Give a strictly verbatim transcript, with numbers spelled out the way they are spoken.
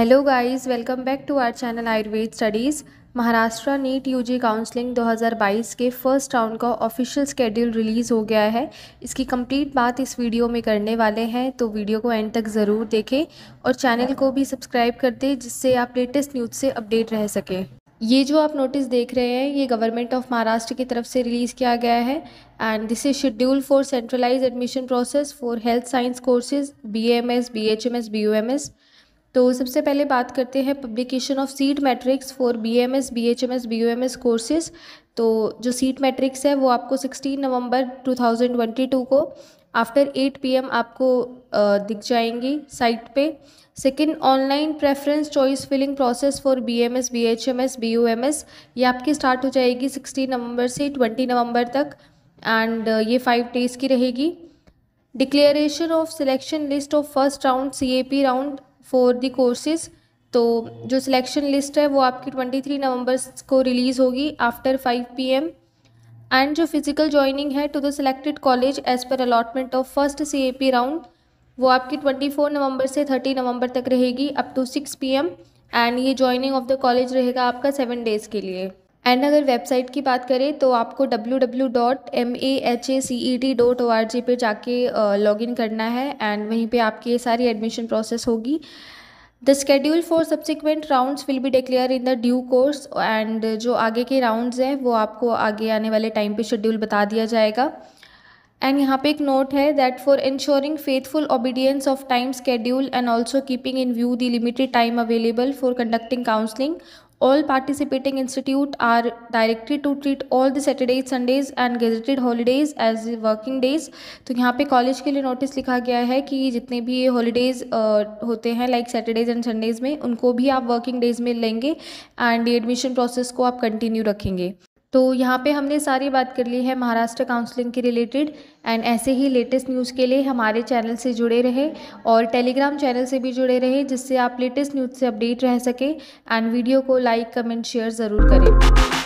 Hello guys, welcome back to our channel Ayurved studies. Maharashtra NEET UG counselling दो हज़ार बाईस के फर्स्ट राउंड का ऑफिशियल स्केड्यूल रिलीज़ हो गया है। इसकी कंप्लीट बात इस वीडियो में करने वाले हैं, तो वीडियो को एंड तक ज़रूर देखें और चैनल को भी सब्सक्राइब कर दें, जिससे आप लेटेस्ट न्यूज़ से अपडेट रह सकें। ये जो आप नोटिस देख रहे हैं, ये गवर्नमेंट ऑफ महाराष्ट्र की तरफ से रिलीज़ किया गया है and this is schedule for centralise admission process for health science courses B M S, B H M S, B U M S. तो सबसे पहले बात करते हैं publication of seat matrix for B M S, B H M S, B U M S courses. तो जो seat matrix है वो आपको सोलह नवंबर दो हज़ार बाईस को आफ्टर एट पी एम आपको दिख जाएंगी साइट पे। Second, online preference choice filling process for B M S, B H M S, B U M S, ये आपकी स्टार्ट हो जाएगी सोलह नवंबर से बीस नवंबर तक एंड ये फाइव डेज़ की रहेगी। Declaration of selection list of first round C A P round for the courses. तो जो सिलेक्शन लिस्ट है वो आपकी तेईस नवंबर को रिलीज़ होगी after five P M. And जो फिज़िकल जॉइनिंग है to the selected college as per allotment of first C A P round, वो आपकी चौबीस नवंबर से तीस नवंबर तक रहेगी up to six P M and ये जॉइनिंग ऑफ द कॉलेज रहेगा आपका सेवन डेज़ के लिए। एंड अगर वेबसाइट की बात करें तो आपको W W W dot M A H A C E T dot O R G पे जाके लॉगिन करना है एंड वहीं पे आपकी ये सारी एडमिशन प्रोसेस होगी। The schedule for subsequent rounds will be declare in the due course and जो आगे के राउंड्स हैं वो आपको आगे आने वाले टाइम पे शेड्यूल बता दिया जाएगा। एंड यहाँ पे एक नोट है that for ensuring faithful obedience of time schedule and also keeping in view the limited time available for conducting counselling, all participating institute are directed to treat all the Saturdays, Sundays and gazetted holidays as working days। तो यहाँ पे college के लिए notice लिखा गया है कि जितने भी हॉलीडेज़ uh, होते हैं लाइक सैटरडेज एंड संडेज़ में, उनको भी आप वर्किंग डेज़ में लेंगे एंड एडमिशन प्रोसेस को आप कंटिन्यू रखेंगे। तो यहाँ पे हमने सारी बात कर ली है महाराष्ट्र काउंसलिंग के रिलेटेड एंड ऐसे ही लेटेस्ट न्यूज़ के लिए हमारे चैनल से जुड़े रहे और टेलीग्राम चैनल से भी जुड़े रहे, जिससे आप लेटेस्ट न्यूज़ से अपडेट रह सकें एंड वीडियो को लाइक, कमेंट, शेयर ज़रूर करें।